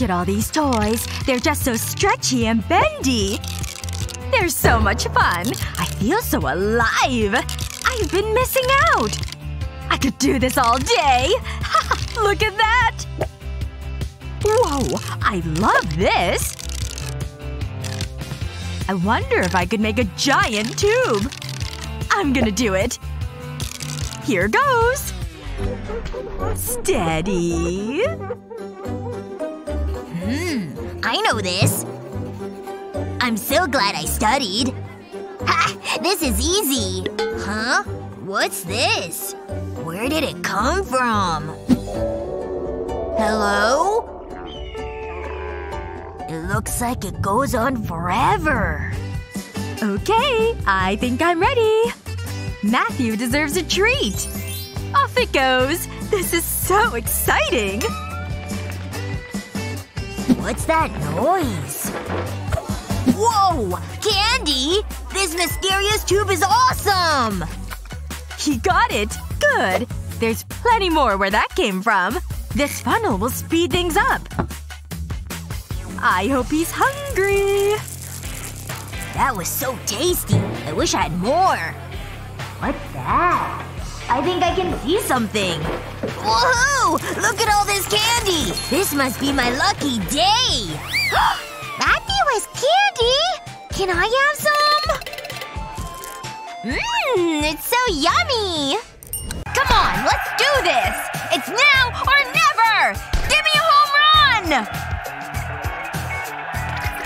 Look at all these toys. They're just so stretchy and bendy. They're so much fun. I feel so alive. I've been missing out. I could do this all day. Look at that! Whoa. I love this. I wonder if I could make a giant tube. I'm gonna do it. Here goes. Steady. I know this. I'm so glad I studied. Ha! This is easy. Huh? What's this? Where did it come from? Hello? It looks like it goes on forever. Okay, I think I'm ready. Matthew deserves a treat. Off it goes. This is so exciting. What's that noise? Whoa! Candy! This mysterious tube is awesome! He got it! Good. There's plenty more where that came from. This funnel will speed things up. I hope he's hungry. That was so tasty. I wish I had more. What's that? I think I can see something. Woohoo! Look at all this candy! This must be my lucky day! Matthew has candy! Can I have some? Mmm, it's so yummy! Come on, let's do this! It's now or never! Give me a home run!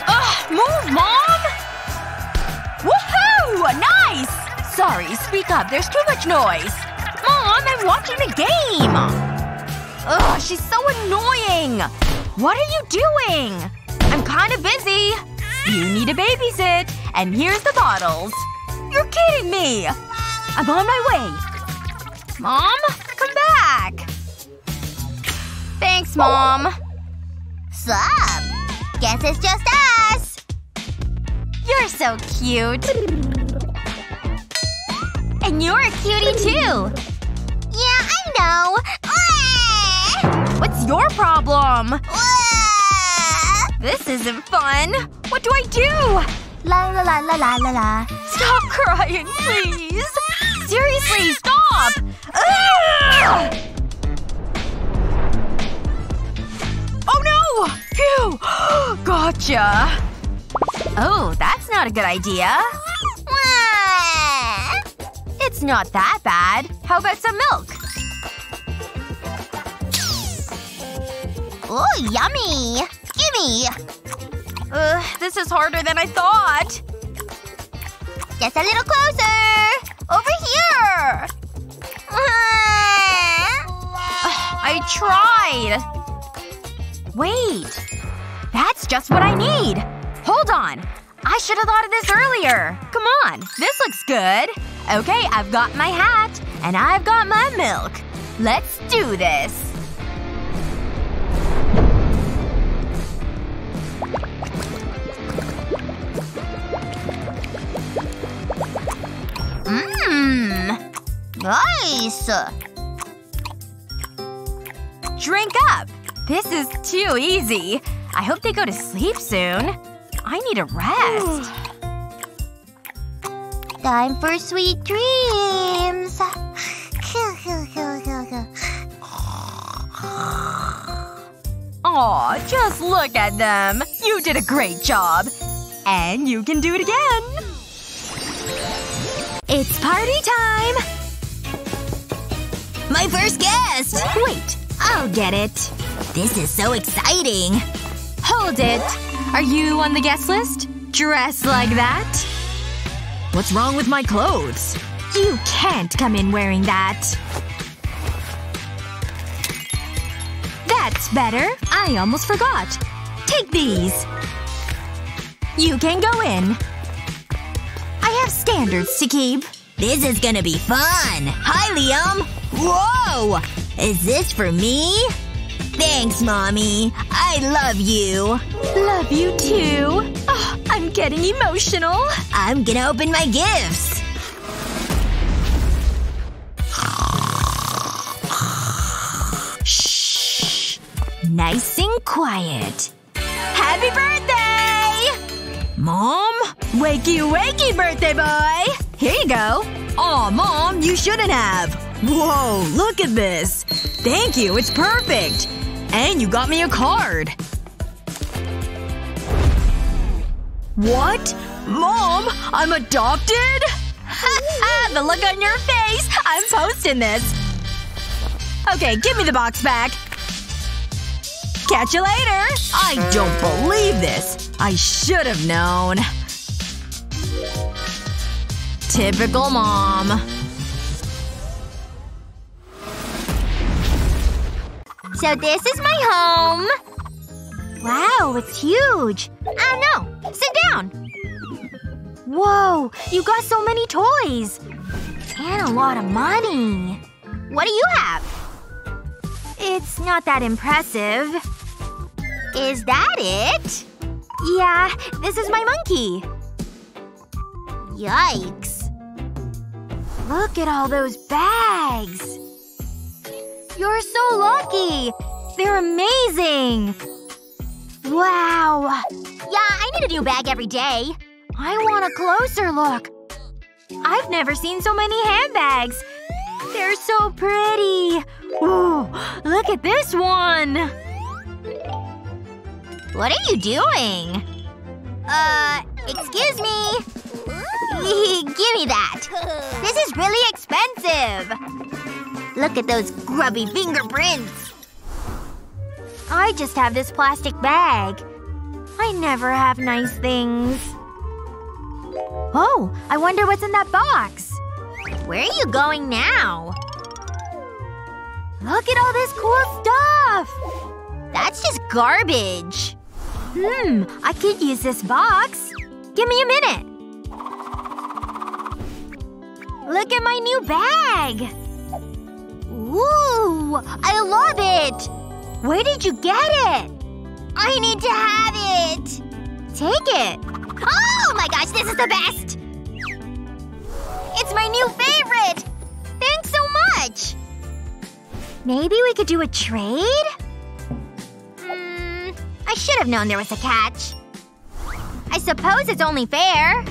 Ugh, move, Mom! Woohoo! Nice! Sorry, speak up. There's too much noise. Mom, I'm watching the game! Ugh, she's so annoying! What are you doing? I'm kinda busy. You need a babysit. And here's the bottles. You're kidding me! I'm on my way. Mom? Come back! Thanks, Mom. Sup? Guess it's just us! You're so cute. And you're a cutie, too! Yeah, I know. What's your problem? This isn't fun. What do I do? La la la la la la la. Stop crying, please. Seriously, stop! Ugh! Oh no! Phew! Gotcha. Oh, that's not a good idea. It's not that bad. How about some milk? Ooh, yummy! Gimme! This is harder than I thought. Just a little closer! Over here! I tried! Wait. That's just what I need. Hold on. I should have thought of this earlier. Come on. This looks good. Okay, I've got my hat. And I've got my milk. Let's do this. Nice! Drink up! This is too easy. I hope they go to sleep soon. I need a rest. Time for sweet dreams. Aw, just look at them. You did a great job. And you can do it again. It's party time! My first guest! Wait. I'll get it. This is so exciting. Hold it. Are you on the guest list? Dress like that? What's wrong with my clothes? You can't come in wearing that. That's better. I almost forgot. Take these. You can go in. I have standards to keep. This is gonna be fun! Hi, Liam! Whoa! Is this for me? Thanks, Mommy. I love you. Love you, too. Oh, I'm getting emotional. I'm gonna open my gifts. Shh. nice and quiet. Happy birthday! Mom? Wakey, wakey, birthday boy! Here you go. Aw, Mom, you shouldn't have. Whoa, look at this. Thank you, it's perfect. And you got me a card. What? Mom, I'm adopted? The look on your face! I'm posting this. Okay, give me the box back. Catch you later! I don't believe this. I should have known. Typical mom. So this is my home. Wow, it's huge. I know. Sit down. Whoa, you got so many toys. And a lot of money. What do you have? It's not that impressive. Is that it? Yeah, this is my monkey. Yikes. Look at all those bags. You're so lucky! They're amazing! Wow. Yeah, I need a new bag every day. I want a closer look. I've never seen so many handbags. They're so pretty. Ooh, look at this one. What are you doing? Excuse me. Give me that. This is really expensive. Look at those grubby fingerprints. I just have this plastic bag. I never have nice things. Oh, I wonder what's in that box. Where are you going now? Look at all this cool stuff! That's just garbage. I could use this box. Give me a minute. Look at my new bag! Ooh, I love it! Where did you get it? I need to have it! Take it. Oh my gosh, this is the best! It's my new favorite! Thanks so much! Maybe we could do a trade? I should have known there was a catch. I suppose it's only fair.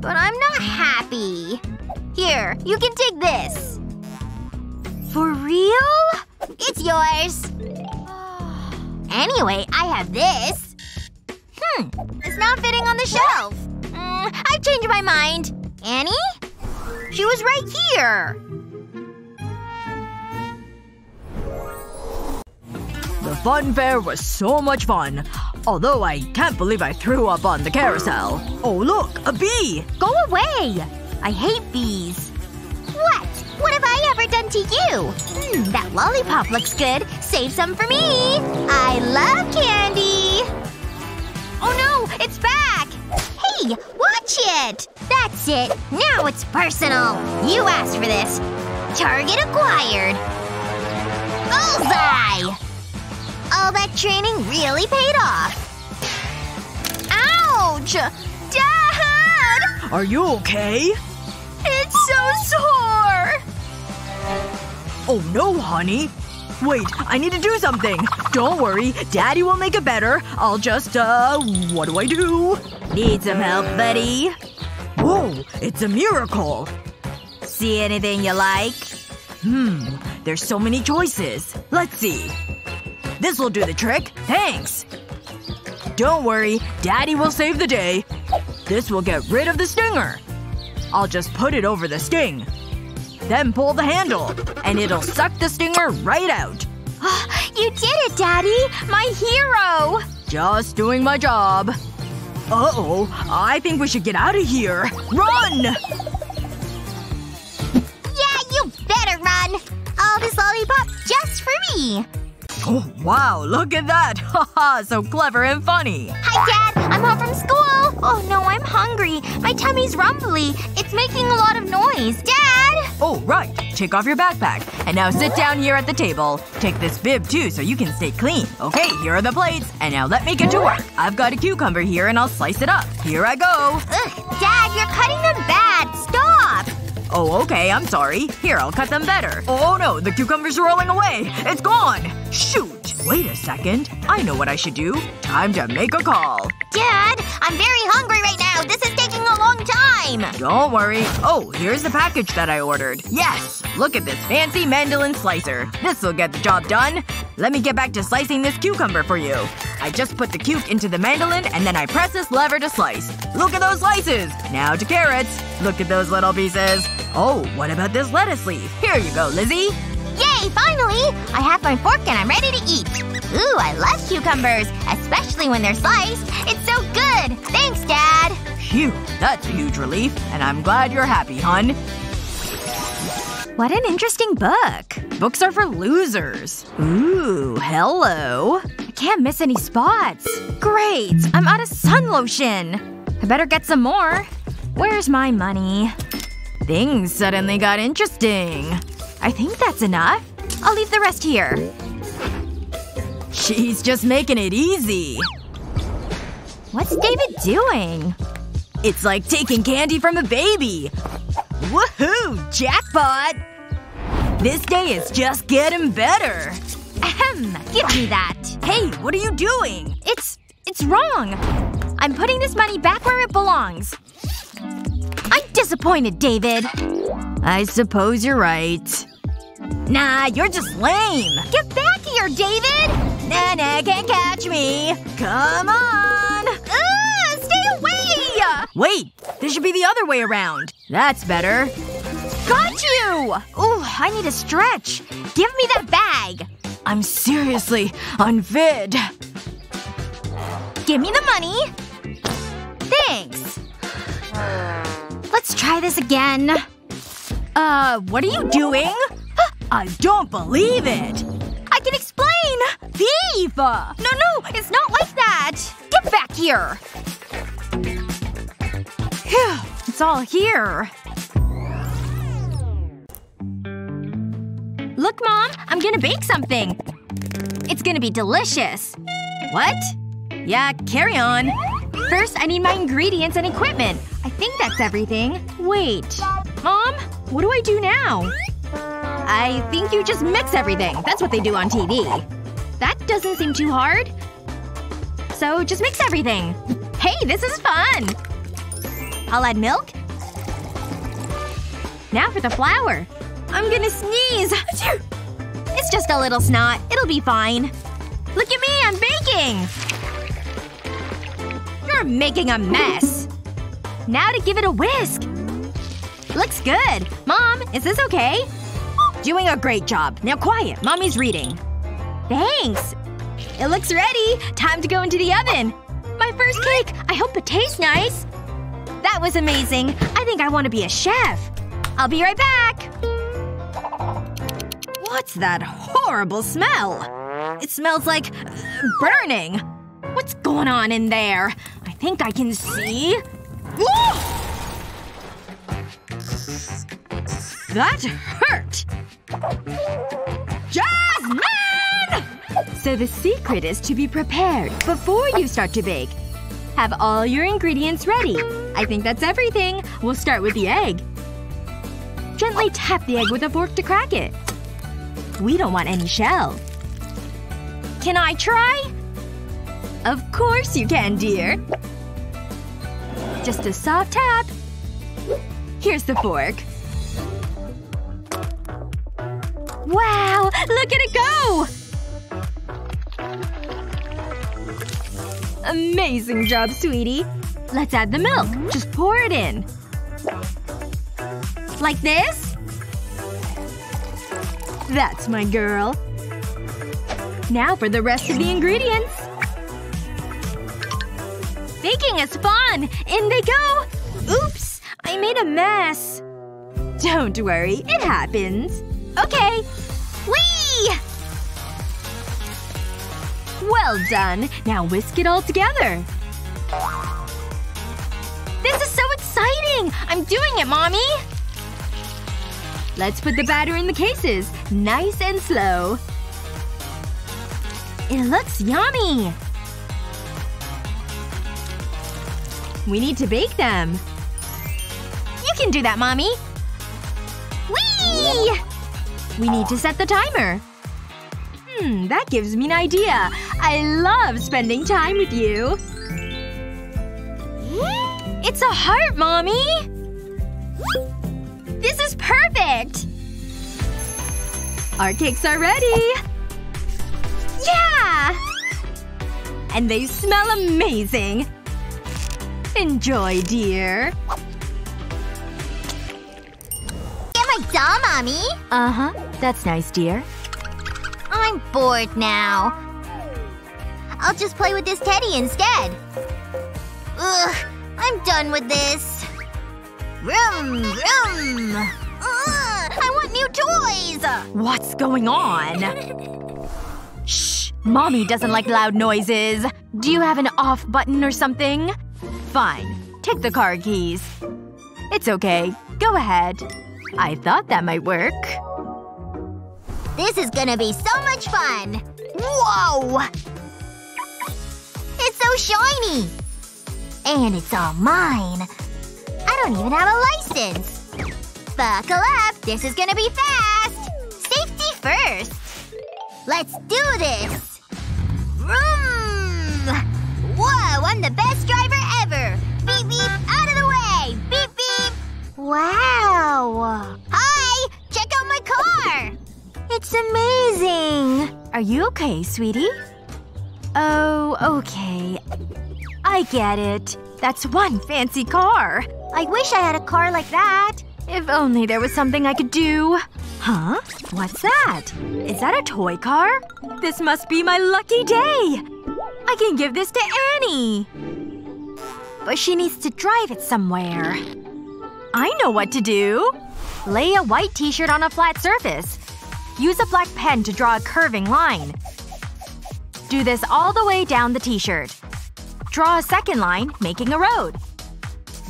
But I'm not happy. Here, you can take this. For real? It's yours. Anyway, I have this. It's not fitting on the shelf. I've changed my mind. Annie? She was right here. The fun fair was so much fun. Although I can't believe I threw up on the carousel. Oh look, a bee! Go away! I hate bees. What? What have I ever done to you? That lollipop looks good. Save some for me! I love candy! Oh no! It's back! Hey! Watch it! That's it! Now it's personal! You asked for this. Target acquired. Bullseye! All that training really paid off. Ouch! Dad! Are you okay? It's so sore! Oh no, honey. Wait, I need to do something. Don't worry. Daddy will make it better. I'll just, what do I do? Need some help, buddy? Whoa, it's a miracle. See anything you like? There's so many choices. Let's see. This'll do the trick. Thanks. Don't worry. Daddy will save the day. This will get rid of the stinger. I'll just put it over the sting. Then pull the handle. And it'll suck the stinger right out. You did it, Daddy! My hero! Just doing my job. Uh-oh. I think we should get out of here. Run! Yeah, you better run! All this lollipop just for me! Oh, wow. Look at that. Haha, so clever and funny. Hi, Dad. I'm home from school. Oh no, I'm hungry. My tummy's rumbly. It's making a lot of noise. Dad! Oh, right. Take off your backpack. And now sit down here at the table. Take this bib, too, so you can stay clean. Okay, here are the plates. And now let me get to work. I've got a cucumber here and I'll slice it up. Here I go. Ugh, Dad, you're cutting them bad. Stop! Oh, okay. I'm sorry. Here, I'll cut them better. Oh no, the cucumber's rolling away. It's gone! Shoot! second. I know what I should do. Time to make a call. Dad! I'm very hungry right now! This is taking a long time! Don't worry. Oh, here's the package that I ordered. Yes! Look at this fancy mandolin slicer. This'll get the job done. Let me get back to slicing this cucumber for you. I just put the cuke into the mandolin and then I press this lever to slice. Look at those slices! Now to carrots. Look at those little pieces. Oh, what about this lettuce leaf? Here you go, Lizzie. Yay! Finally! I have my fork and I'm ready to eat. Ooh, I love cucumbers. Especially when they're sliced. It's so good! Thanks, Dad! Phew. That's a huge relief. And I'm glad you're happy, hun. What an interesting book. Books are for losers. Ooh, hello. I can't miss any spots. Great! I'm out of sun lotion. I better get some more. Where's my money? Things suddenly got interesting. I think that's enough. I'll leave the rest here. She's just making it easy. What's David doing? It's like taking candy from a baby. Woohoo! Jackpot! This day is just getting better. Ahem. Give me that. Hey, what are you doing? It's wrong. I'm putting this money back where it belongs. I'm disappointed, David. I suppose you're right. Nah, you're just lame. Get back here, David! Nana can't catch me. Come on! Ugh! Stay away! Wait. This should be the other way around. That's better. Got you! Ooh, I need a stretch. Give me that bag. I'm seriously unfit. Give me the money. Thanks. Let's try this again. What are you doing? I don't believe it! I can explain! Thief! No, it's not like that! Get back here! Phew. It's all here. Look, Mom! I'm gonna bake something! It's gonna be delicious. What? Yeah, carry on. First, I need my ingredients and equipment. I think that's everything. Wait. Mom? What do I do now? I think you just mix everything. That's what they do on TV. That doesn't seem too hard. So just mix everything. Hey, this is fun! I'll add milk. Now for the flour. I'm gonna sneeze! It's just a little snot. It'll be fine. Look at me! I'm baking! You're making a mess. Now to give it a whisk. Looks good. Mom, is this okay? Doing a great job. Now quiet. Mommy's reading. Thanks. It looks ready. Time to go into the oven. My first cake. I hope it tastes nice. That was amazing. I think I want to be a chef. I'll be right back. What's that horrible smell? It smells like… burning. What's going on in there? I think I can see… Whoa! That hurt! Jasmine! So the secret is to be prepared before you start to bake. Have all your ingredients ready. I think that's everything. We'll start with the egg. Gently tap the egg with a fork to crack it. We don't want any shell. Can I try? Of course you can, dear. Just a soft tap. Here's the fork. Wow! Look at it go! Amazing job, sweetie. Let's add the milk. Just pour it in. Like this? That's my girl. Now for the rest of the ingredients. Baking is fun! In they go! Oops! I made a mess. Don't worry. It happens. Okay. Whee! Well done. Now whisk it all together. This is so exciting! I'm doing it, Mommy! Let's put the batter in the cases. Nice and slow. It looks yummy! We need to bake them. You can do that, Mommy! Whee! We need to set the timer. That gives me an idea. I love spending time with you. It's a heart, Mommy! This is perfect! Our cakes are ready! Yeah! And they smell amazing! Enjoy, dear. Am I done, Mommy? Uh-huh. That's nice, dear. I'm bored now. I'll just play with this teddy instead. Ugh. I'm done with this. Vroom, vroom. Ugh, I want new toys! What's going on? Shh. Mommy doesn't like loud noises. Do you have an off button or something? Fine. Take the car keys. It's okay. Go ahead. I thought that might work. This is gonna be so much fun! Whoa! It's so shiny! And it's all mine. I don't even have a license. Buckle up! This is gonna be fast! Safety first! Let's do this! Vroom! Whoa! I'm the best driver ever! Beep beep! Out of the way! Beep beep! Wow! Hi! Check out my car! It's amazing! Are you okay, sweetie? Oh, okay. I get it. That's one fancy car. I wish I had a car like that. If only there was something I could do. Huh? What's that? Is that a toy car? This must be my lucky day! I can give this to Annie! But she needs to drive it somewhere. I know what to do. Lay a white t-shirt on a flat surface. Use a black pen to draw a curving line. Do this all the way down the t-shirt. Draw a second line, making a road.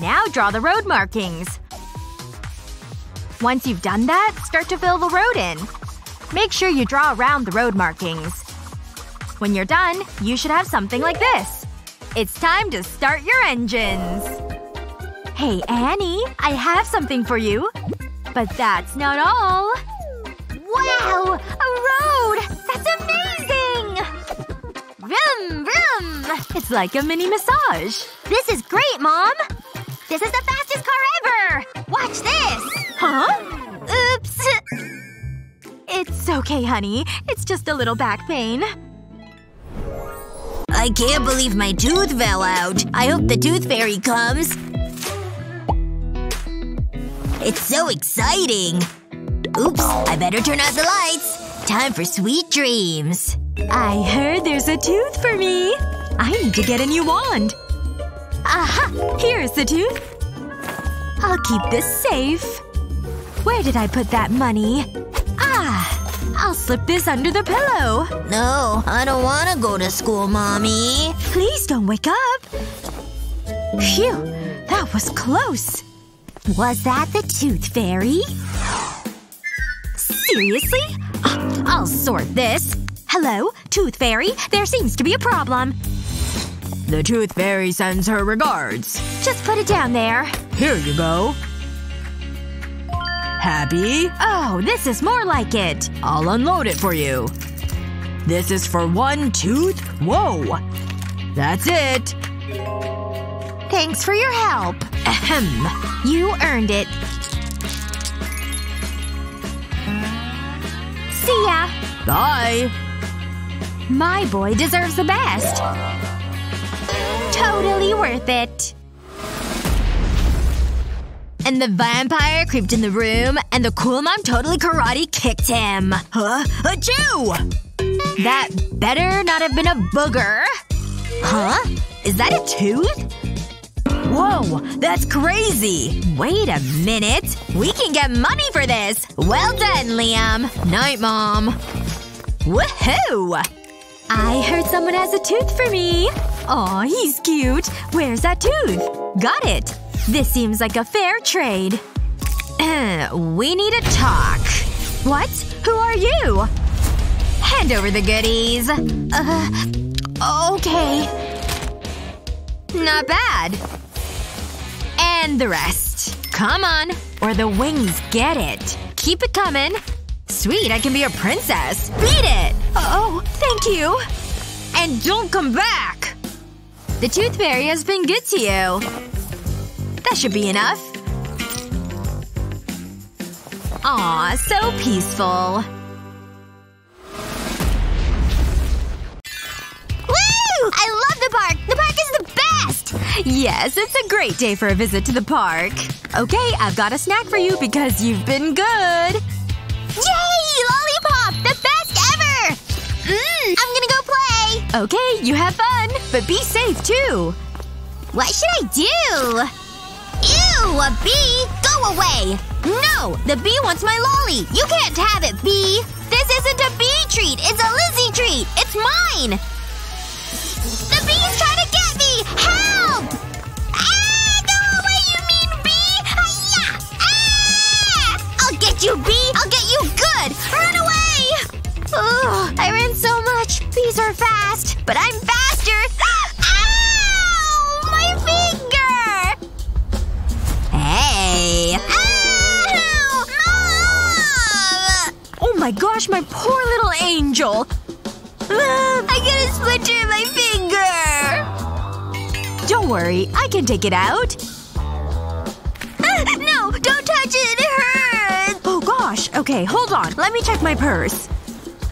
Now draw the road markings. Once you've done that, start to fill the road in. Make sure you draw around the road markings. When you're done, you should have something like this. It's time to start your engines! Hey, Annie! I have something for you. But that's not all. Wow! A road! That's amazing! Vroom, vroom! It's like a mini massage. This is great, Mom! This is the fastest car ever! Watch this! Huh? Oops. It's okay, honey. It's just a little back pain. I can't believe my tooth fell out. I hope the tooth fairy comes. It's so exciting! Oops, I better turn out the lights. Time for sweet dreams. I heard there's a tooth for me. I need to get a new wand. Aha! Here's the tooth. I'll keep this safe. Where did I put that money? Ah! I'll slip this under the pillow. No, I don't want to go to school, Mommy. Please don't wake up. Phew. That was close. Was that the tooth fairy? Seriously? I'll sort this. Hello, Tooth Fairy. There seems to be a problem. The Tooth Fairy sends her regards. Just put it down there. Here you go. Happy? Oh, this is more like it. I'll unload it for you. This is for one tooth? Whoa. That's it. Thanks for your help. Ahem. You earned it. See ya. Bye. My boy deserves the best. Totally worth it. And the vampire creeped in the room, and the cool mom totally karate kicked him. Huh? Achoo! That better not have been a booger. Huh? Is that a tooth? Whoa, that's crazy! Wait a minute. We can get money for this! Well done, Liam. Night, Mom. Woohoo! I heard someone has a tooth for me. Aw, he's cute. Where's that tooth? Got it. This seems like a fair trade. We need to talk. What? Who are you? Hand over the goodies. Okay. Not bad. And the rest. Come on. Or the wings get it. Keep it coming. Sweet, I can be a princess. Beat it! Oh, thank you! And don't come back! The tooth fairy has been good to you. That should be enough. Aw, so peaceful. Woo! I love the park! The park is the best! Yes, it's a great day for a visit to the park. Okay, I've got a snack for you because you've been good. Yay! Lollipop! The best ever! I'm gonna go play! Okay, you have fun. But be safe, too. What should I do? Ew! A bee! Go away! No! The bee wants my lolly! You can't have it, bee! This isn't a bee treat! It's a Lizzie treat! It's mine! The bee is trying to get me! Help! Ah! No! What you mean, bee? Hi-ya! Ah! I'll get you, bee! I'll get you good! Run away! Ugh. I ran so much. Bees are fast. But I'm faster! Ow! My finger! Hey. Ow! Mom! Oh my gosh, my poor little angel! I got a splinter in my finger! Don't worry, I can take it out. No! Don't touch it! It hurts! Oh gosh. Okay, hold on. Let me check my purse.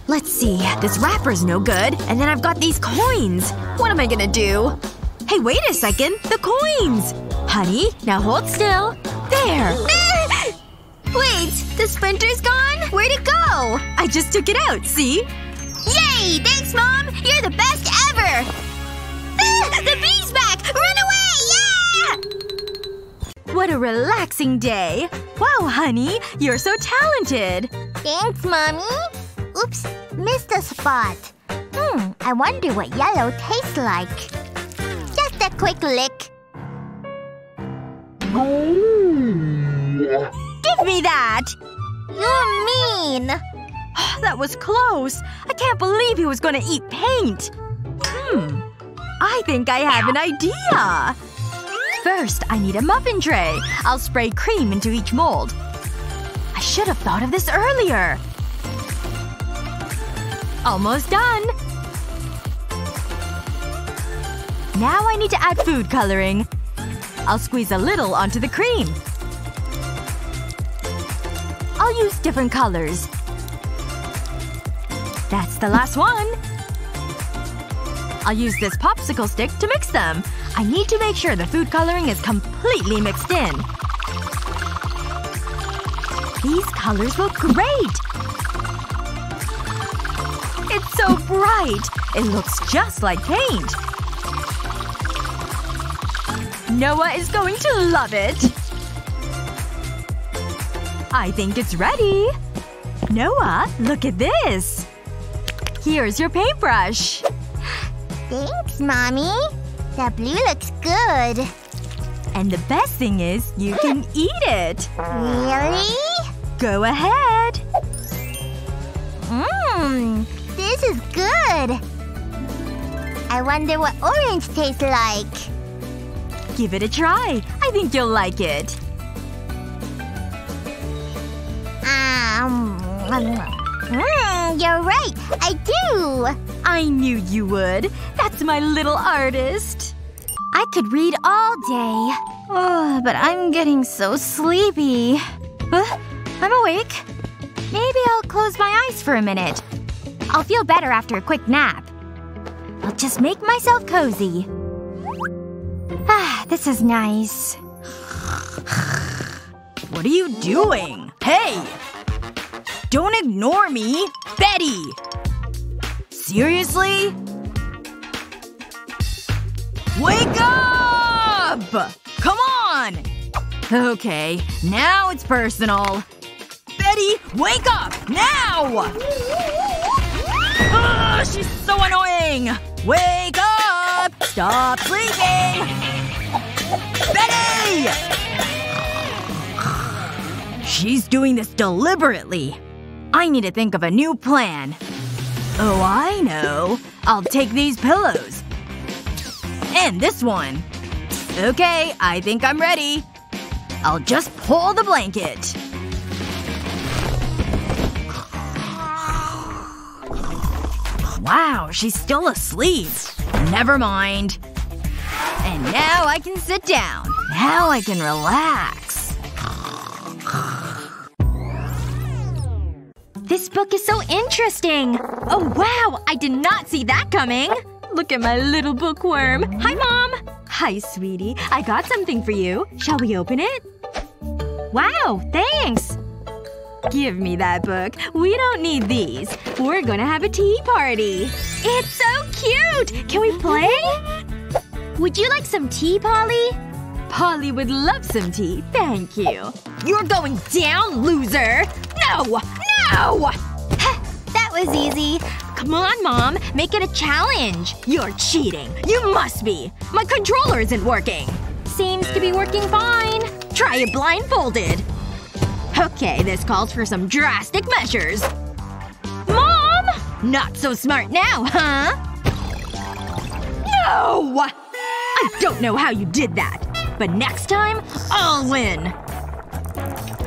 Let's see. This wrapper's no good. And then I've got these coins. What am I gonna do? Hey, wait a second. The coins! Honey, now hold still. There! Wait! The splinter's gone? Where'd it go? I just took it out, see? Yay! Thanks, Mom! You're the best ever! The bee's back! Run away! Yeah! What a relaxing day. Wow, honey. You're so talented. Thanks, Mommy. Oops. Missed a spot. I wonder what yellow tastes like. Just a quick lick. Give me that! You're mean! That was close. I can't believe he was gonna eat paint. I think I have an idea. First, I need a muffin tray. I'll spray cream into each mold. I should have thought of this earlier. Almost done. Now I need to add food coloring. I'll squeeze a little onto the cream. I'll use different colors. That's the last one. I'll use this popsicle stick to mix them. I need to make sure the food coloring is completely mixed in. These colors look great! It's so bright! It looks just like paint. Noah is going to love it! I think it's ready! Noah, look at this! Here's your paintbrush. Thanks, Mommy. The blue looks good. And the best thing is, you can eat it. Really? Go ahead. This is good. I wonder what orange tastes like. Give it a try. I think you'll like it. You're right. I do. I knew you would. That's my little artist. I could read all day. Oh, but I'm getting so sleepy. I'm awake. Maybe I'll close my eyes for a minute. I'll feel better after a quick nap. I'll just make myself cozy. This is nice. What are you doing? Hey! Don't ignore me! Betty! Seriously? Wake up! Come on! Okay, now it's personal. Betty, wake up! Now! Ugh, she's so annoying! Wake up! Stop sleeping! Betty! She's doing this deliberately. I need to think of a new plan. Oh, I know. I'll take these pillows. And this one. Okay, I think I'm ready. I'll just pull the blanket. Wow, she's still asleep. Never mind. And now I can sit down. Now I can relax. This book is so interesting! Oh wow! I did not see that coming! Look at my little bookworm. Hi, Mom! Hi, sweetie. I got something for you. Shall we open it? Wow, thanks! Give me that book. We don't need these. We're gonna have a tea party. It's so cute! Can we play? Would you like some tea, Polly? Polly would love some tea, thank you. You're going down, loser! No! No! That was easy. Come on, Mom. Make it a challenge. You're cheating. You must be. My controller isn't working. Seems to be working fine. Try it blindfolded. Okay, this calls for some drastic measures. Mom! Not so smart now, huh? No! I don't know how you did that. But next time, I'll win.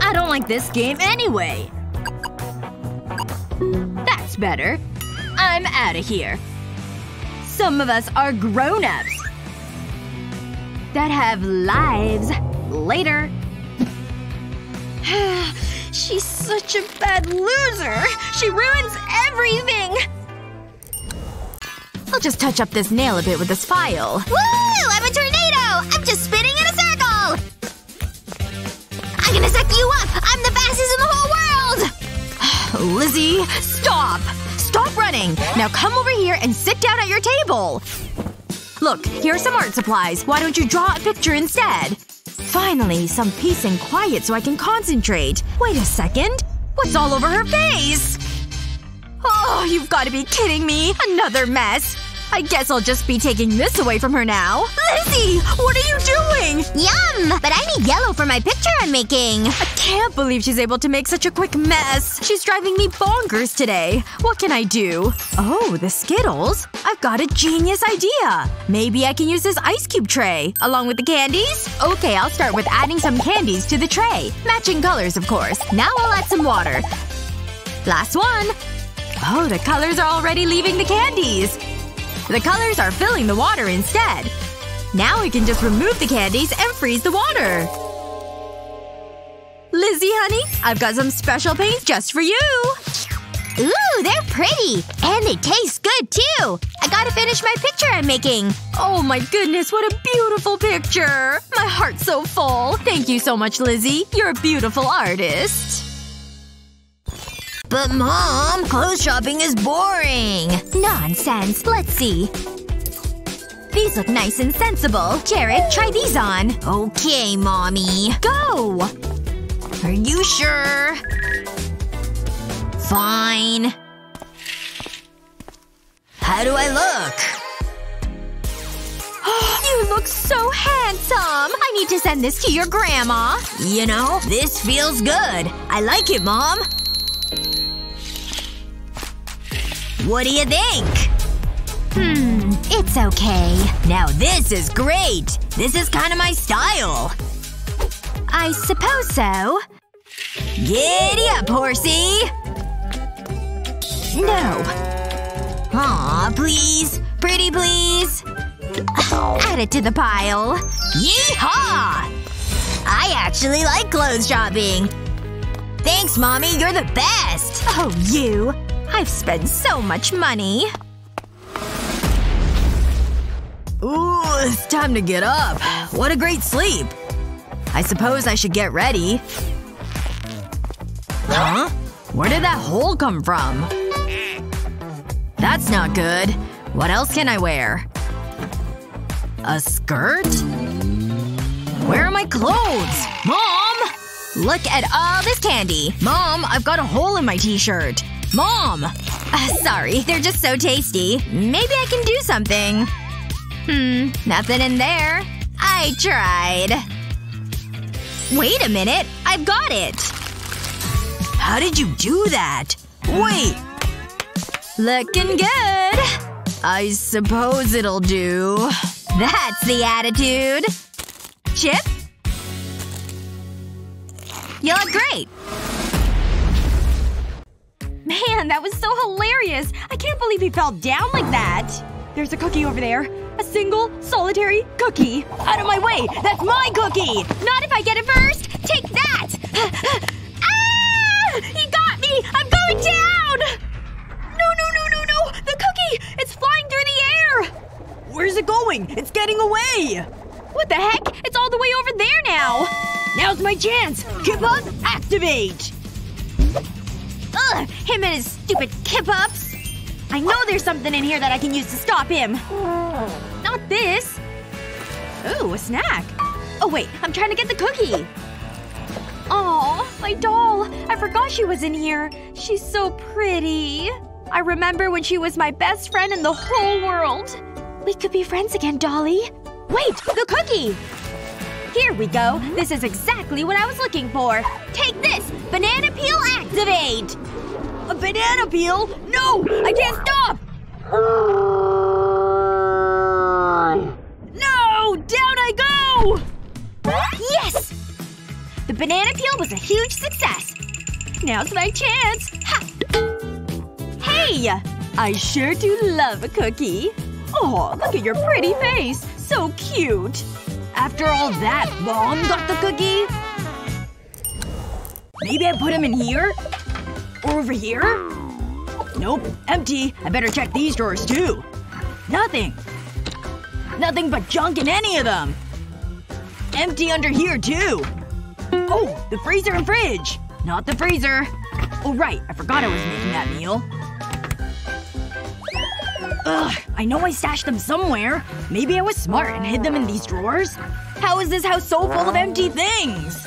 I don't like this game anyway. That's better. I'm out of here. Some of us are grown-ups. That have lives. Later. She's such a bad loser! She ruins everything! I'll just touch up this nail a bit with this file. Woo! I'm a tornado! I'm just spinning in a circle! I'm gonna suck you up! I'm the fastest in the whole world! Lizzie, stop! Stop running! Now come over here and sit down at your table! Look, here are some art supplies. Why don't you draw a picture instead? Finally, some peace and quiet so I can concentrate. Wait a second. What's all over her face? Oh, you've gotta be kidding me. Another mess. I guess I'll just be taking this away from her now. Lizzie! What are you doing? Yum! But I need yellow for my picture I'm making. I can't believe she's able to make such a quick mess. She's driving me bonkers today. What can I do? Oh, the Skittles? I've got a genius idea. Maybe I can use this ice cube tray. Along with the candies? Okay, I'll start with adding some candies to the tray. Matching colors, of course. Now I'll add some water. Last one. Oh, the colors are already leaving the candies. The colors are filling the water instead. Now we can just remove the candies and freeze the water. Lizzie, honey, I've got some special paint just for you. Ooh, they're pretty! And they taste good, too! I gotta finish my picture I'm making! Oh my goodness, what a beautiful picture! My heart's so full. Thank you so much, Lizzie. You're a beautiful artist. But Mom, clothes shopping is boring. Nonsense. Let's see. These look nice and sensible. Jared, try these on. Okay, Mommy. Go! Are you sure? Fine. How do I look? You look so handsome! I need to send this to your grandma. You know, this feels good. I like it, Mom. What do you think? It's okay. Now this is great! This is kinda my style. I suppose so. Giddy up, horsey! No. Aw, please. Pretty please. Add it to the pile. Yeehaw! I actually like clothes shopping. Thanks, Mommy. You're the best! Oh, you. I've spent so much money. Ooh, it's time to get up. What a great sleep. I suppose I should get ready. Huh? Where did that hole come from? That's not good. What else can I wear? A skirt? Where are my clothes? Mom! Look at all this candy. Mom, I've got a hole in my t-shirt. Mom! Sorry. They're just so tasty. Maybe I can do something. Nothing in there. I tried. Wait a minute. I've got it. How did you do that? Wait. Looking good. I suppose it'll do. That's the attitude. Chip? You look great. Man, that was so hilarious! I can't believe he fell down like that! There's a cookie over there. A single, solitary cookie. Out of my way! That's my cookie! Not if I get it first! Take that! Ah! He got me! I'm going down! No, no, no, no, no! The cookie! It's flying through the air! Where's it going? It's getting away! What the heck? It's all the way over there now! Now's my chance! Kip-up, activate! Ugh! Him and his stupid kip-ups! I know there's something in here that I can use to stop him. Not this. Ooh, a snack. Oh wait, I'm trying to get the cookie. Aw, my doll. I forgot she was in here. She's so pretty. I remember when she was my best friend in the whole world. We could be friends again, Dolly. Wait! The cookie! Here we go. This is exactly what I was looking for. Take this! Banana peel activate! A banana peel? No! I can't stop! No! Down I go! Yes! The banana peel was a huge success. Now's my chance. Ha! Hey! I sure do love a cookie. Aw, look at your pretty face. So cute. After all that, Mom got the cookie? Maybe I put him in here? Or over here? Nope. Empty. I better check these drawers too. Nothing. Nothing but junk in any of them. Empty under here too. Oh, the freezer and fridge. Not the freezer. Oh right, I forgot I was making that meal. Ugh, I know I stashed them somewhere. Maybe I was smart and hid them in these drawers? How is this house so full of empty things?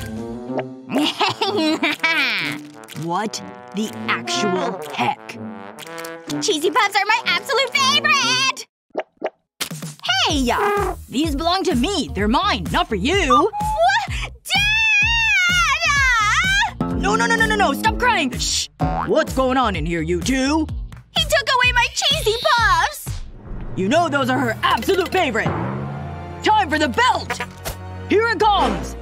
What the actual heck? Cheesy puffs are my absolute favorite! Hey! These belong to me. They're mine, not for you. What? Dad! No, no, no, no, no, no. Stop crying. Shh. What's going on in here, you two? He took away my cheesy puffs! You know those are her absolute favorite! Time for the belt! Here it comes!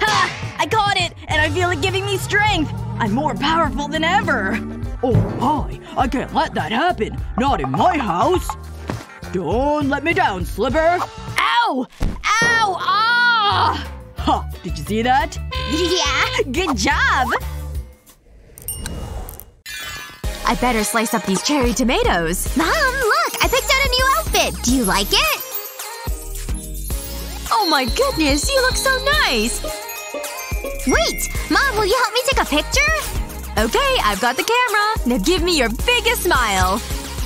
Ha! I caught it! And I feel it giving me strength! I'm more powerful than ever! Oh my! I can't let that happen! Not in my house! Don't let me down, Slipper! Ow! Ow! Ah! Ha! Did you see that? Yeah! Good job! I better slice up these cherry tomatoes. Mom, look! I picked out a new outfit! Do you like it? Oh my goodness, you look so nice! Wait! Mom, will you help me take a picture? Okay, I've got the camera. Now give me your biggest smile.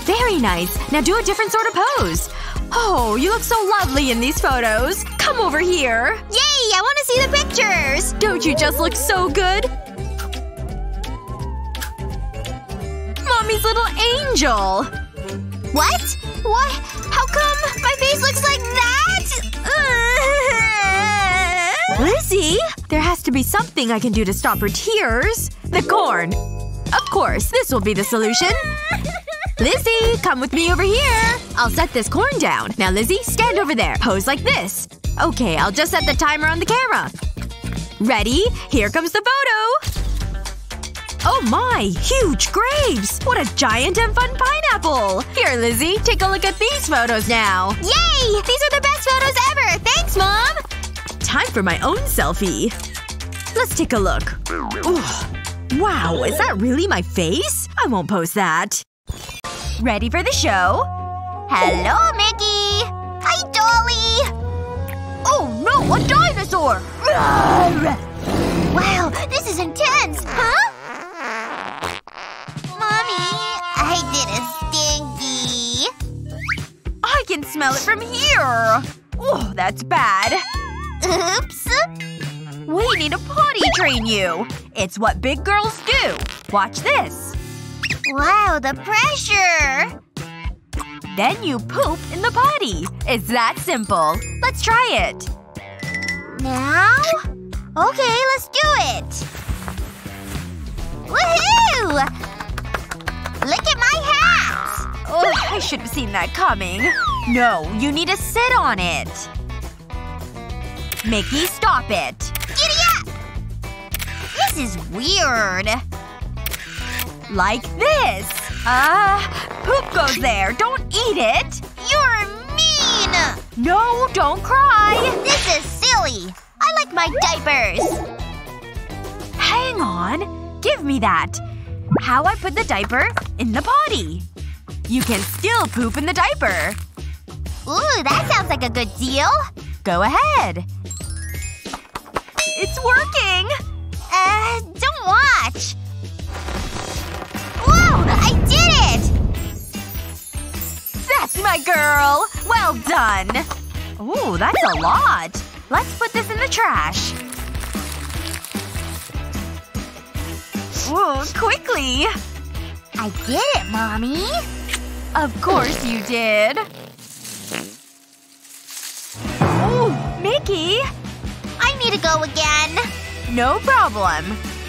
Very nice. Now do a different sort of pose. Oh, you look so lovely in these photos. Come over here. Yay! I want to see the pictures! Don't you just look so good? Mommy's little angel! What? What? How come my face looks like that? Lizzie? There has to be something I can do to stop her tears. The corn. Of course, this will be the solution. Lizzie, come with me over here. I'll set this corn down. Now Lizzie, stand over there. Pose like this. Okay, I'll just set the timer on the camera. Ready? Here comes the photo! Oh my! Huge grapes! What a giant and fun pineapple! Here, Lizzie, take a look at these photos now. Yay! These are the best photos ever! Thanks, Mom! Time for my own selfie. Let's take a look. Ooh. Wow, is that really my face? I won't post that. Ready for the show? Hello, Mickey! Hi, Dolly! Oh no, a dinosaur! Wow, this is intense, huh? I did a stinky. I can smell it from here. Oh, that's bad. Oops. We need to potty train you. It's what big girls do. Watch this. Wow, the pressure. Then you poop in the potty. It's that simple. Let's try it. Now? Okay, let's do it. Woohoo! Look at my hat! Oh, I should have seen that coming. No, you need to sit on it. Mickey, stop it. Giddy up! This is weird. Like this. Poop goes there. Don't eat it. You're mean! No, don't cry! This is silly. I like my diapers. Hang on. Give me that. How I put the diaper in the potty. You can still poop in the diaper. Ooh, that sounds like a good deal. Go ahead. It's working! Don't watch. Whoa! I did it! That's my girl! Well done! Ooh, that's a lot. Let's put this in the trash. Ooh, quickly! I did it, Mommy! Of course you did. Ooh, Mickey! I need to go again. No problem.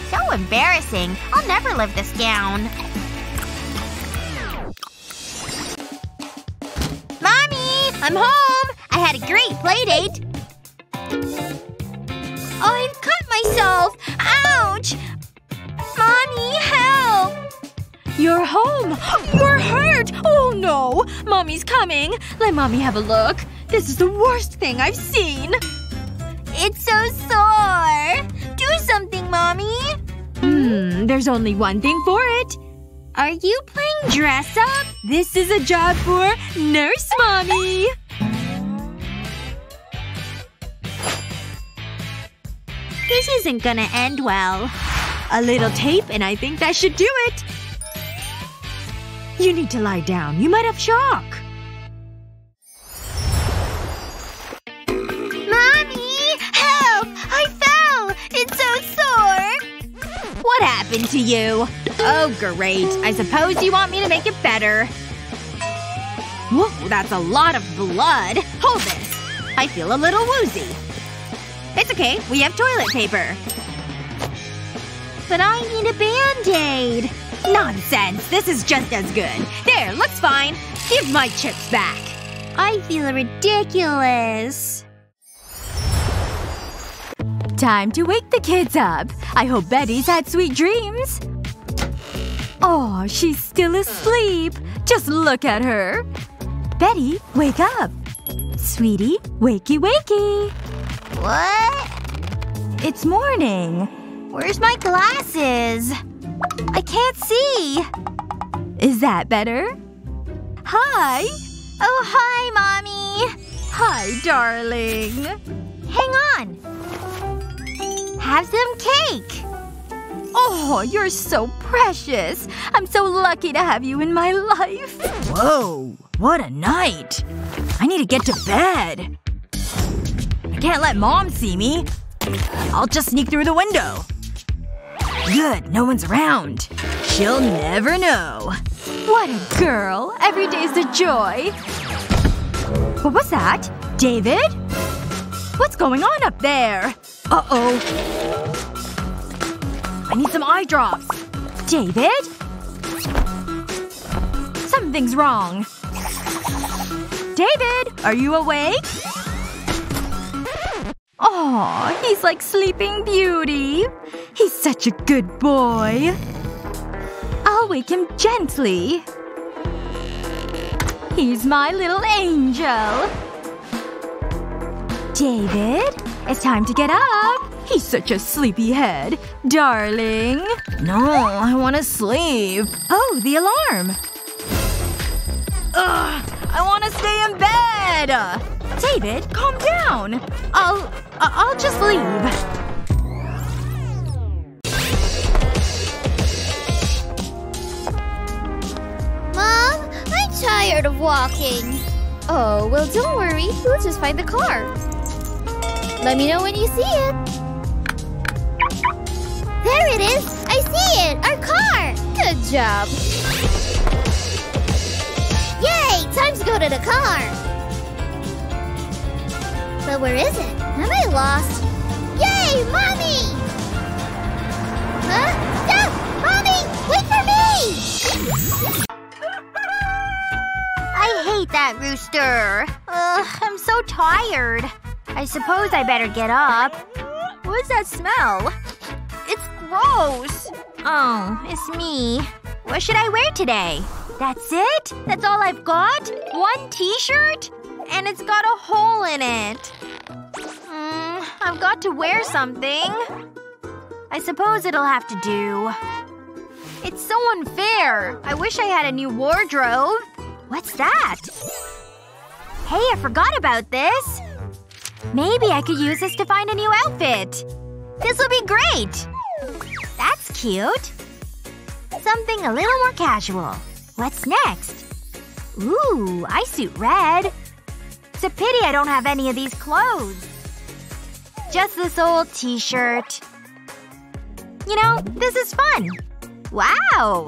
So embarrassing. I'll never live this down. Mommy! I'm home! I had a great play date. Oh, I've cut myself! Ouch! Mommy, help! You're home! You're hurt! Oh no! Mommy's coming! Let Mommy have a look. This is the worst thing I've seen. It's so sore! Do something, Mommy! There's only one thing for it. Are you playing dress up? This is a job for Nurse Mommy! This isn't gonna end well. A little tape and I think that should do it. You need to lie down. You might have shock. What happened to you? Oh, great. I suppose you want me to make it better. Whoa, that's a lot of blood. Hold this. I feel a little woozy. It's okay. We have toilet paper. But I need a Band-Aid. Nonsense. This is just as good. There, looks fine. Give my chips back. I feel ridiculous. Time to wake the kids up. I hope Betty's had sweet dreams. Oh, she's still asleep. Just look at her. Betty, wake up. Sweetie, wakey wakey. What? It's morning. Where's my glasses? I can't see. Is that better? Hi. Oh, hi, Mommy. Hi, darling. Hang on. Have some cake! Oh, you're so precious! I'm so lucky to have you in my life! Whoa! What a night! I need to get to bed! I can't let Mom see me! I'll just sneak through the window! Good, no one's around. She'll never know. What a girl! Every day's a joy! What was that? David? What's going on up there? Uh-oh. I need some eye drops. David? Something's wrong. David, are you awake? Aw, he's like Sleeping Beauty. He's such a good boy. I'll wake him gently. He's my little angel. David? It's time to get up! He's such a sleepyhead. Darling. No, I want to sleep. Oh, the alarm. Ugh! I want to stay in bed! David, calm down. I'll just leave. Mom, I'm tired of walking. Oh, well don't worry. We'll just find the car. Let me know when you see it. There it is! I see it! Our car! Good job. Yay! Time to go to the car! But where is it? Am I lost? Yay! Mommy! Huh? Stop! Mommy! Wait for me! I hate that rooster. Ugh, I'm so tired. I suppose I better get up. What's that smell? It's gross. Oh, it's me. What should I wear today? That's it? That's all I've got? One t-shirt? And it's got a hole in it. I've got to wear something. I suppose it'll have to do. It's so unfair. I wish I had a new wardrobe. What's that? Hey, I forgot about this. Maybe I could use this to find a new outfit. This will be great! That's cute. Something a little more casual. What's next? Ooh, I suit red. It's a pity I don't have any of these clothes. Just this old t-shirt. You know, this is fun. Wow!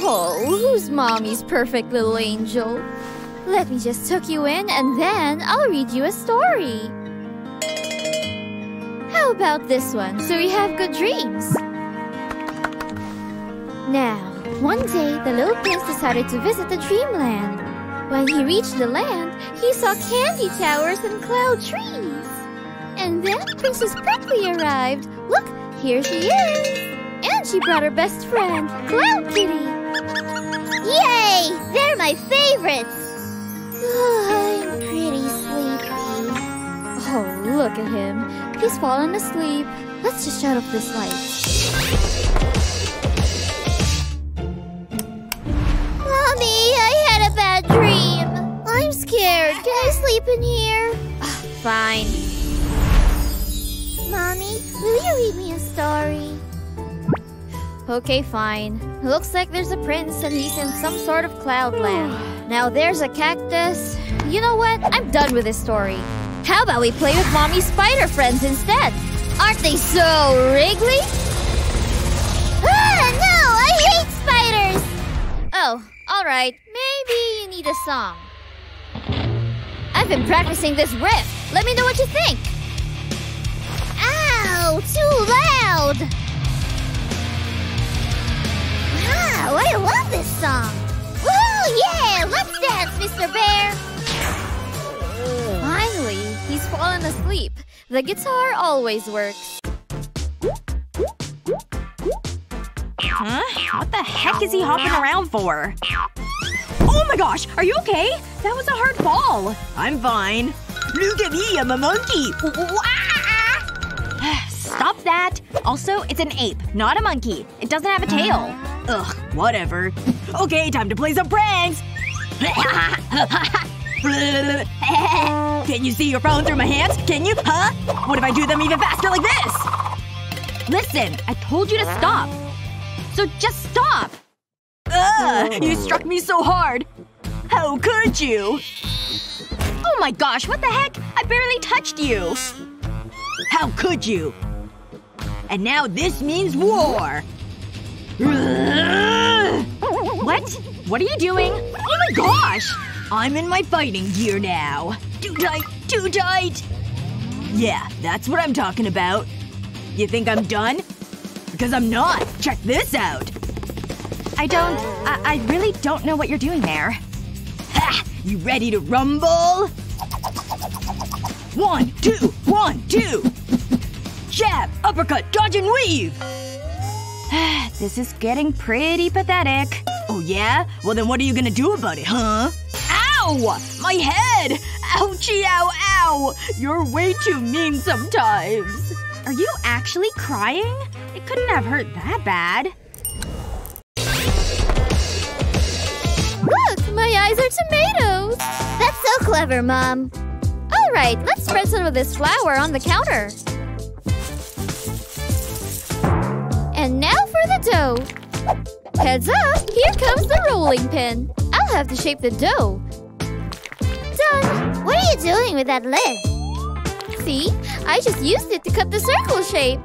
Oh, who's mommy's perfect little angel? Let me just tuck you in and then I'll read you a story. How about this one, so we have good dreams? Now, one day the little prince decided to visit the dreamland. When he reached the land, he saw candy towers and cloud trees. And then Princess Prickly arrived. Look, here she is! And she brought her best friend, Cloud Kitty. Yay! They're my favorites! I'm pretty sleepy. Oh, look at him. He's fallen asleep. Let's just shut off this light. Mommy, I had a bad dream. I'm scared. Can I sleep in here? Fine. Mommy, will you read me a story? Okay, fine. Looks like there's a prince and he's in some sort of cloud land. Now there's a cactus. You know what? I'm done with this story. How about we play with mommy's spider friends instead? Aren't they so wriggly? Ah, no! I hate spiders! Oh, alright. Maybe you need a song. I've been practicing this riff. Let me know what you think. Ow! Too loud! Wow, I love this song! Woohoo! Yeah! Let's dance, Mr. Bear! Finally, he's fallen asleep. The guitar always works. Huh? What the heck is he hopping around for? Oh my gosh! Are you okay? That was a hard fall! I'm fine. Look at me, I'm a monkey! Stop that! Also, it's an ape, not a monkey. It doesn't have a tail. Ugh, whatever. Okay, time to play some pranks! Can you see your phone through my hands? Can you? Huh? What if I do them even faster like this? Listen, I told you to stop. So just stop! Ugh! You struck me so hard! How could you? Oh my gosh, what the heck? I barely touched you! How could you? And now this means war! What? What are you doing? Oh my gosh! I'm in my fighting gear now. Too tight! Too tight! Yeah, that's what I'm talking about. You think I'm done? Because I'm not! Check this out! I really don't know what you're doing there. Ha! You ready to rumble? 1, 2, 1, 2! Jab, uppercut, dodge and weave! This is getting pretty pathetic. Oh yeah? Well then what are you gonna do about it, huh? Ow! My head! Ouchie ow ow! You're way too mean sometimes. Are you actually crying? It couldn't have hurt that bad. Look! My eyes are tomatoes! That's so clever, Mom. Alright, let's spread some of this flour on the counter. And now for the dough! Heads up! Here comes the rolling pin! I'll have to shape the dough. Done! What are you doing with that lid? See? I just used it to cut the circle shape.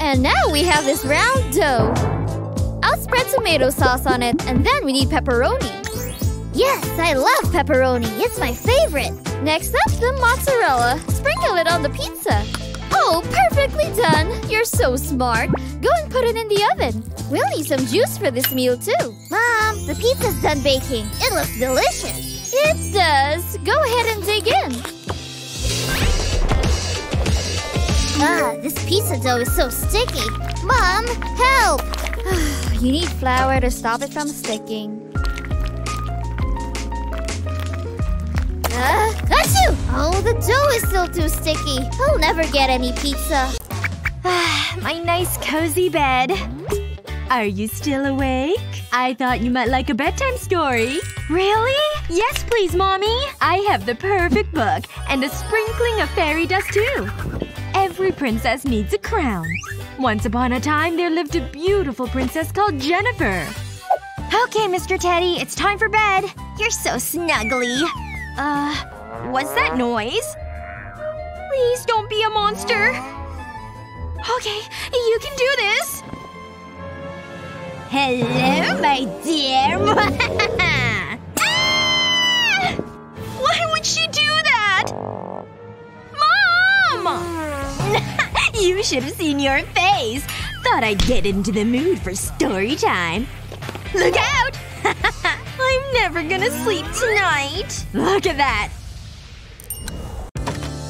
And now we have this round dough. I'll spread tomato sauce on it, and then we need pepperoni. Yes! I love pepperoni! It's my favorite! Next up, the mozzarella. Sprinkle it on the pizza. Oh, perfectly done! You're so smart! Go and put it in the oven. We'll need some juice for this meal, too. Mom, the pizza's done baking. It looks delicious. It does. Go ahead and dig in. This pizza dough is so sticky. Mom, help! You need flour to stop it from sticking. Achoo! Oh, the dough is still too sticky. I'll never get any pizza. My nice cozy bed. Are you still awake? I thought you might like a bedtime story. Really? Yes, please, Mommy. I have the perfect book. And a sprinkling of fairy dust, too. Every princess needs a crown. Once upon a time, there lived a beautiful princess called Jennifer. Okay, Mr. Teddy. It's time for bed. You're so snuggly. What's that noise? Please don't be a monster. Okay, you can do this. Hello, my dear. Ah! Why would she do that? Mom! You should have seen your face. Thought I'd get into the mood for story time. Look out! I'm never gonna sleep tonight. Look at that.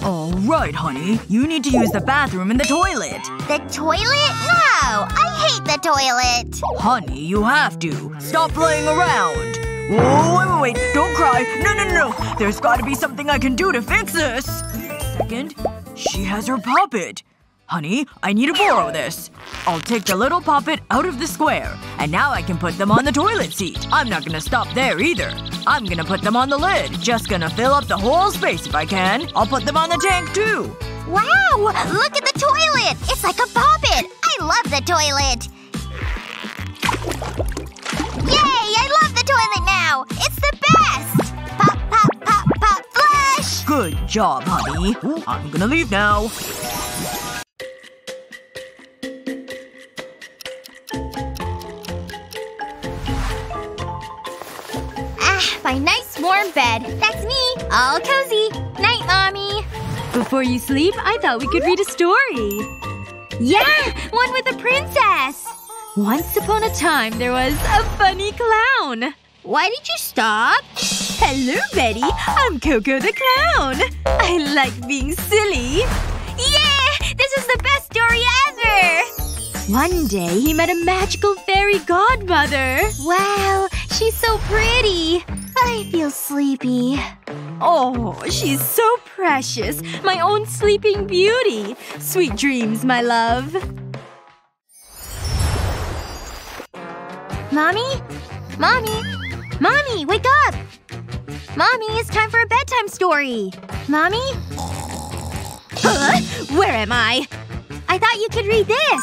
All right, honey. You need to use the bathroom and the toilet. The toilet? No! I hate the toilet. Honey, you have to. Stop playing around. Whoa, wait, wait. Don't cry. No, no, no. There's gotta be something I can do to fix this. Second, she has her puppet. Honey, I need to borrow this. I'll take the little puppet out of the square. And now I can put them on the toilet seat. I'm not gonna stop there either. I'm gonna put them on the lid. Just gonna fill up the whole space if I can. I'll put them on the tank, too. Wow! Look at the toilet! It's like a puppet! I love the toilet! Yay! I love the toilet now! It's the best! Pop, pop, pop, pop, flush! Good job, honey. I'm gonna leave now. My nice warm bed. That's me. All cozy. Night, Mommy. Before you sleep, I thought we could read a story. Yeah! One with a princess! Once upon a time, there was a funny clown. Why did you stop? Hello, Betty. I'm Coco the Clown. I like being silly. Yeah! This is the best story ever! One day, he met a magical fairy godmother. Wow, she's so pretty. I feel sleepy. Oh, she's so precious. My own sleeping beauty. Sweet dreams, my love. Mommy? Mommy? Mommy, wake up! Mommy, it's time for a bedtime story. Mommy? Huh? Where am I? I thought you could read this.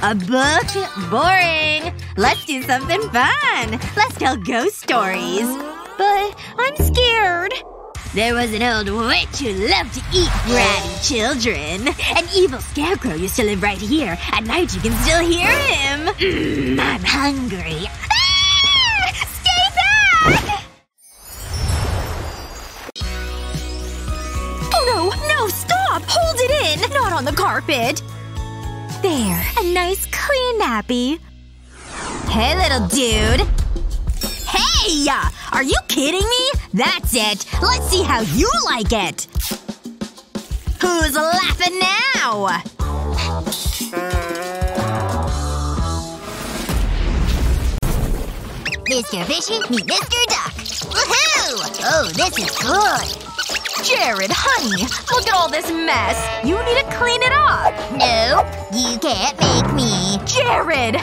A book? Boring. Let's do something fun. Let's tell ghost stories. But I'm scared. There was an old witch who loved to eat bratty children. An evil scarecrow used to live right here. At night you can still hear him. I'm hungry. Ah! Stay back! Oh no! No! Stop! Hold it in! Not on the carpet! There. A nice clean nappy. Hey, little dude. Hey! Are you kidding me? That's it. Let's see how you like it. Who's laughing now? Mr. Fishy, meet Mr. Duck. Woohoo! Oh, this is good. Jared, honey, look at all this mess. You need to clean it up. No, you can't make me. Jared!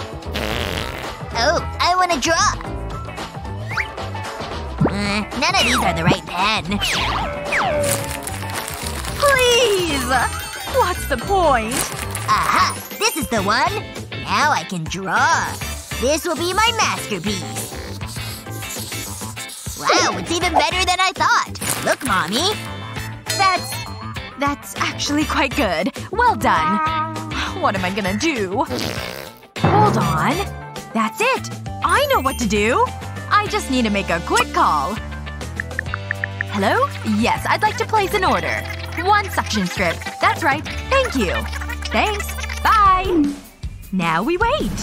Oh, I want to draw. None of these are the right pen. Please! What's the point? Aha! This is the one. Now I can draw. This will be my masterpiece. Wow, it's even better than I thought. Look, Mommy. That's actually quite good. Well done. What am I gonna do? Hold on. That's it. I know what to do. I just need to make a quick call. Hello? Yes, I'd like to place an order. One suction script. That's right. Thank you. Thanks. Bye. Now we wait.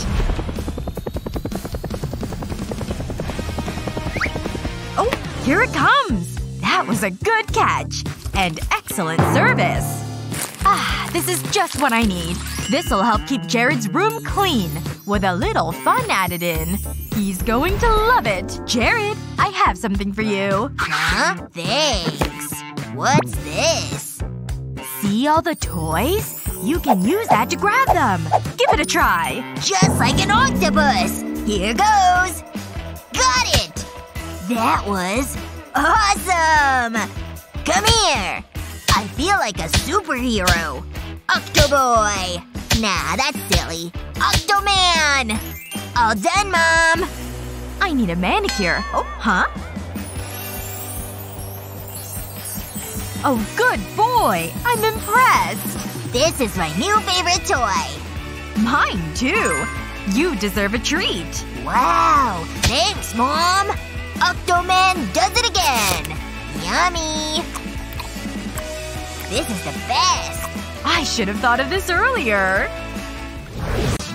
Oh, here it comes! That was a good catch. And excellent service. This is just what I need. This'll help keep Jared's room clean. With a little fun added in. He's going to love it! Jared, I have something for you. Huh? Thanks. What's this? See all the toys? You can use that to grab them. Give it a try. Just like an octopus! Here goes! Got it! That was awesome! Come here! I feel like a superhero. Octoboy! Nah, that's silly. Octoman! All done, Mom! I need a manicure. Oh, huh? Oh, good boy! I'm impressed! This is my new favorite toy! Mine, too! You deserve a treat! Wow! Thanks, Mom! Octoman does it again! Yummy! This is the best! I should have thought of this earlier.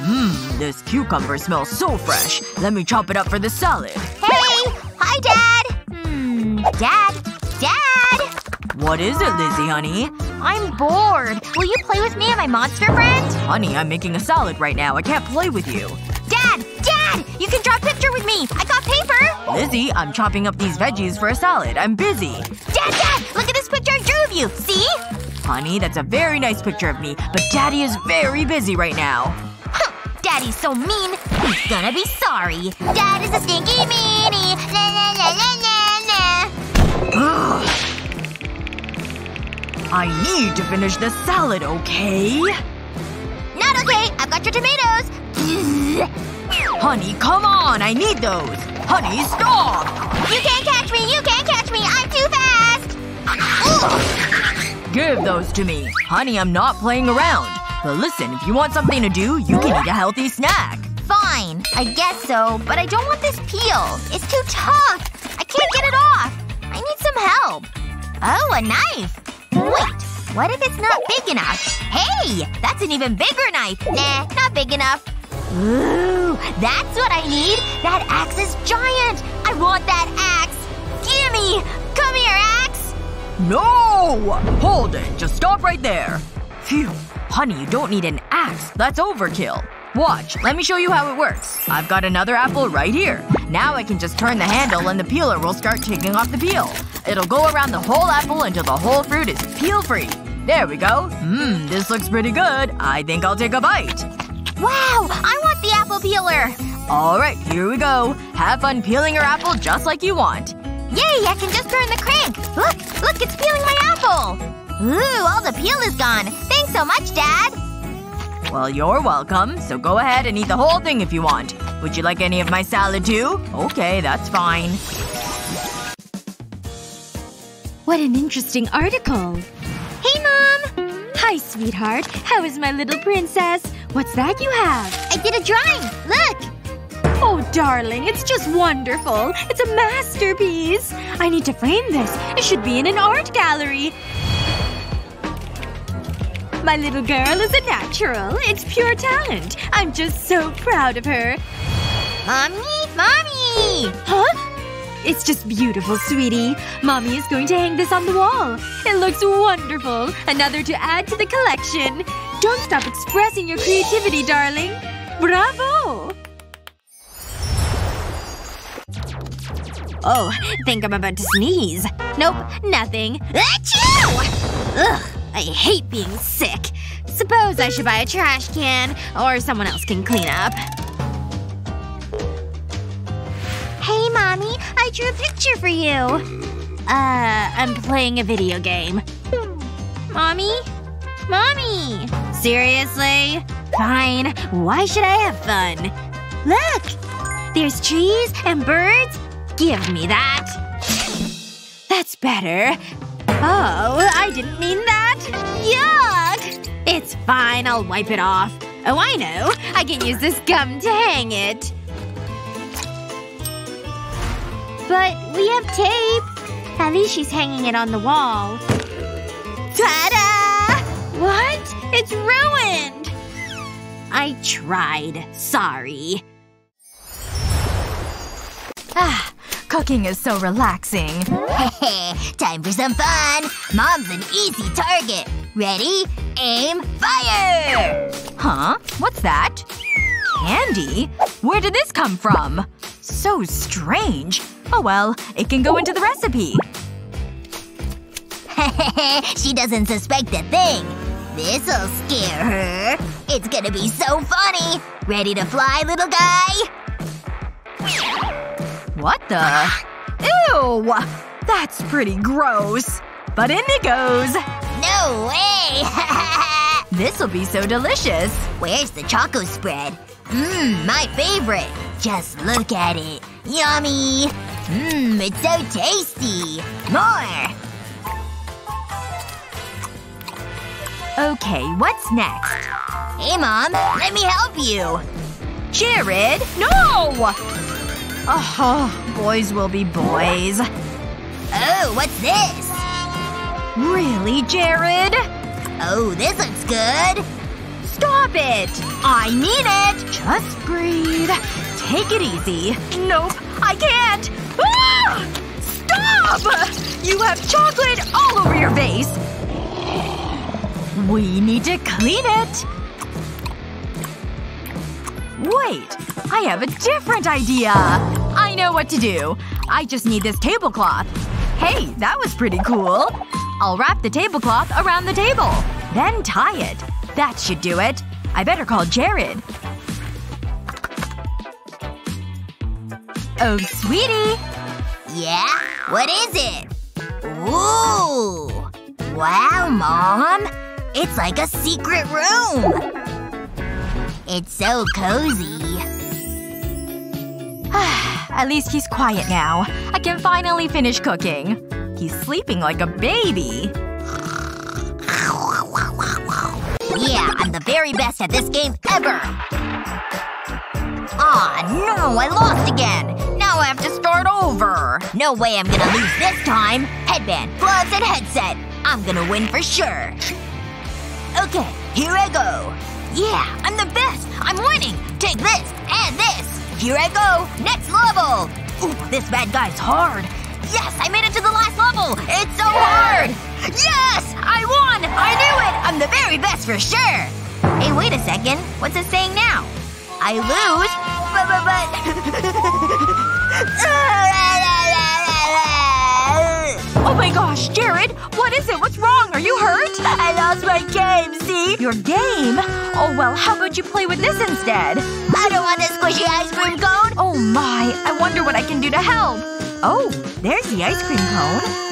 Mmm, this cucumber smells so fresh. Let me chop it up for the salad. Hey! Hi, Dad! Dad? Dad! What is it, Lizzie, honey? I'm bored. Will you play with me and my monster friend? Honey, I'm making a salad right now. I can't play with you. Dad! Dad! You can draw a picture with me! I got paper! Lizzie, I'm chopping up these veggies for a salad. I'm busy. Dad! Dad! Look at this picture I drew of you! See? Honey, that's a very nice picture of me, but Daddy is very busy right now. Huh, Daddy's so mean. He's gonna be sorry. Dad is a stinky meanie. La la la la la la. I need to finish the salad, okay? Not okay. I've got your tomatoes. Honey, come on. I need those. Honey, stop. You can't catch me. You can't catch me. I'm too fast. Ugh. Give those to me. Honey, I'm not playing around. But listen, if you want something to do, you can eat a healthy snack. Fine. I guess so. But I don't want this peel. It's too tough. I can't get it off. I need some help. Oh, a knife. Wait. What if it's not big enough? Hey! That's an even bigger knife. Nah, not big enough. Ooh. That's what I need. That axe is giant. I want that axe. Gimme! Come here, axe! No! Hold it. Just stop right there. Phew. Honey, you don't need an axe. That's overkill. Watch. Let me show you how it works. I've got another apple right here. Now I can just turn the handle and the peeler will start taking off the peel. It'll go around the whole apple until the whole fruit is peel-free. There we go. Mmm, this looks pretty good. I think I'll take a bite. Wow! I want the apple peeler! Alright, here we go. Have fun peeling your apple just like you want. Yay! I can just turn the crank! Look! Look! It's peeling my apple! Ooh, all the peel is gone. Thanks so much, Dad! Well, you're welcome. So go ahead and eat the whole thing if you want. Would you like any of my salad too? Okay, that's fine. What an interesting article. Hey, Mom! Hi, sweetheart. How is my little princess? What's that you have? I did a drawing! Look! Oh, darling. It's just wonderful. It's a masterpiece. I need to frame this. It should be in an art gallery. My little girl is a natural. It's pure talent. I'm just so proud of her. Mommy! Mommy! Huh? It's just beautiful, sweetie. Mommy is going to hang this on the wall. It looks wonderful. Another to add to the collection. Don't stop expressing your creativity, darling. Bravo! Oh, think I'm about to sneeze. Nope, nothing. Achoo! Ugh, I hate being sick. Suppose I should buy a trash can, or someone else can clean up. Hey, Mommy, I drew a picture for you. I'm playing a video game. Mommy? Mommy! Seriously? Fine. Why should I have fun? Look! There's trees and birds. Give me that. That's better. Oh, I didn't mean that. Yuck! It's fine. I'll wipe it off. Oh, I know. I can use this gum to hang it. But we have tape. At least she's hanging it on the wall. Ta-da! What? It's ruined! I tried. Sorry. Ah. Cooking is so relaxing. Time for some fun! Mom's an easy target. Ready? aim, fire! Huh? What's that? Candy? Where did this come from? So strange. Oh well, it can go into the recipe. She doesn't suspect a thing. This'll scare her. It's gonna be so funny! Ready to fly, little guy? What the? Ew! That's pretty gross. But in it goes. No way! This'll be so delicious. Where's the choco spread? Mmm, my favorite. Just look at it. Yummy! Mmm, it's so tasty. More! Okay, what's next? Hey, Mom. Let me help you. Jared? No! Oh, boys will be boys. Oh, what's this? Really, Jared? Oh, this looks good. Stop it! I need it! Just breathe. Take it easy. Nope, I can't. Ah! Stop! You have chocolate all over your face. We need to clean it! Wait. I have a different idea. I know what to do. I just need this tablecloth. Hey, that was pretty cool. I'll wrap the tablecloth around the table. Then tie it. That should do it. I better call Jared. Oh, sweetie! Yeah? What is it? Ooh! Wow, Mom! It's like a secret room! It's so cozy. At least he's quiet now. I can finally finish cooking. He's sleeping like a baby. Yeah, I'm the very best at this game ever! Aw, no! I lost again! Now I have to start over! No way I'm gonna lose this time! Headband, gloves, and headset! I'm gonna win for sure! Okay, here I go. Yeah, I'm the best! I'm winning! Take this! And this! Here I go! Next level! Ooh, this bad guy's hard. Yes! I made it to the last level! It's so hard! Yes! I won! I knew it! I'm the very best for sure! Hey, wait a second. What's it saying now? I lose? Oh my gosh, Jared! What is it? What's wrong? Are you hurt? I lost my game, see? Your game? Oh well, how about you play with this instead? I don't want this squishy ice cream cone! Oh my, I wonder what I can do to help. Oh, there's the ice cream cone.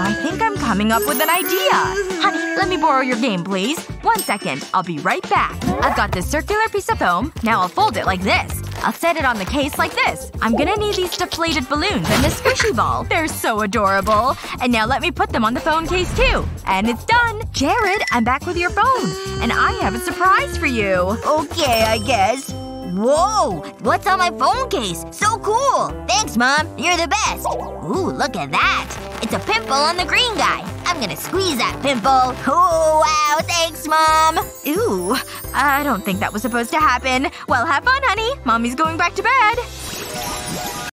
I think I'm coming up with an idea. Honey, let me borrow your game, please. 1 second. I'll be right back. I've got this circular piece of foam. Now I'll fold it like this. I'll set it on the case like this. I'm gonna need these deflated balloons and this squishy ball. They're so adorable. And now let me put them on the phone case too. And it's done! Jared, I'm back with your phone. And I have a surprise for you. Okay, I guess. Whoa! What's on my phone case? So cool! Thanks, Mom. You're the best. Ooh, look at that. It's a pimple on the green guy. I'm gonna squeeze that pimple. Oh, wow. Thanks, Mom. Ooh. I don't think that was supposed to happen. Well, have fun, honey. Mommy's going back to bed.